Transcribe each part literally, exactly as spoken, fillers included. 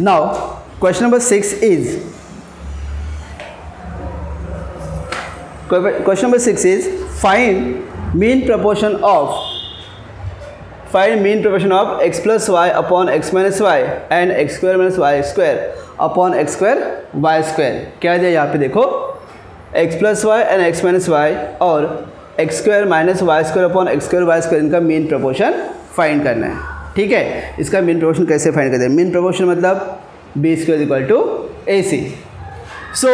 Now question number six is question number six is find mean proportion of find mean proportion of x plus y upon x minus y and x square minus y square upon x square y square. क्या है यहाँ पे देखो x plus y and x minus y और x square minus y square upon x square y square इनका mean proportion find करना है. ठीक है, इसका मीन प्रोपोर्शन कैसे फाइंड करते हैं? मीन प्रोपोर्शन मतलब B square equal to A C. So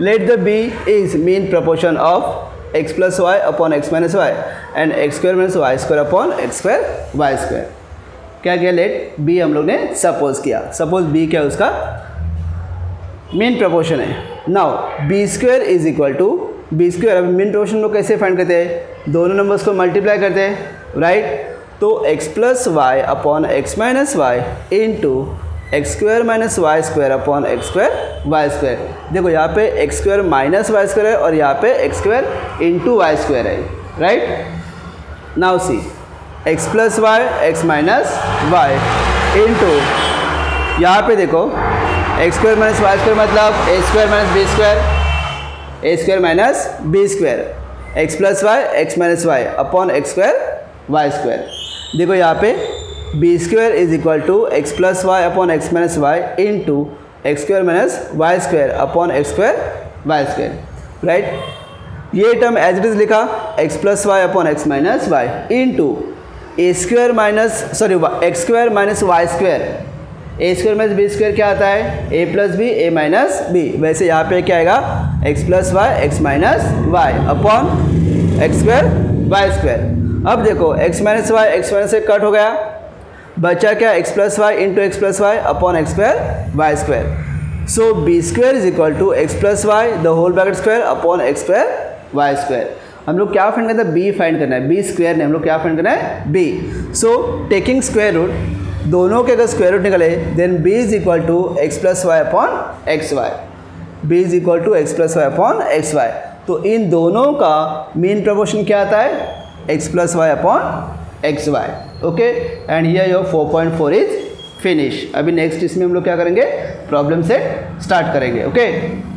let the B is mean proportion of X plus Y upon x minus Y and X square minus Y square upon x square Y square. क्या क्या late B हम लोग ने suppose किया. Suppose B क्या उसका mean proportion है. Now B square is equal to B square. अब मीन प्रोपोर्शन लोग कैसे फाइंड करते हैं? दोनों नंबर्स को मल्टीप्लाई करते हैं, राइट? तो x plus Y upon x minus Y into x square minus Y square upon x square Y square. देखो यहाँ पे x square minus Y square है और यहाँ पे x square into Y square है, right? Now see x plus Y x minus Y into यहाँ पे देखो x square minus Y square मतलब ए स्क्वायर माइनस बी स्क्वायर ए square minus B square x plus Y x minus Y upon x square Y square. देखो यहाँ पे B square is equal to x plus Y upon x minus Y into X square minus Y square upon x square Y square, right? ये term as it is लिखा x plus Y upon x minus Y into A square minus sorry X square minus Y square. A square minus B square क्या आता है? A plus B A minus B. वैसे यहाँ पे क्या आएगा x plus Y x minus Y upon x square Y square. अब देखो x minus Y x minus से कट हो गया, बचा क्या x plus Y into x plus Y upon x square Y square. So B square is equal to x plus Y the whole bracket square upon x square Y square. हम लोग क्या find करना है? b find करना है. b square ने हम लोग क्या फाइंड करना है? b. So taking square root, दोनों के अगर स्क्वायर रूट निकले then b is equal to x plus Y upon x Y. b is equal to x plus Y upon x Y. तो इन दोनों का मीन प्रोपोर्शन क्या आता है? x plus y upon x Y. Okay, and here your four point four is finish. अभी next इसमें हम लोग क्या करेंगे? प्रॉब्लम सेट स्टार्ट करेंगे. Okay okay?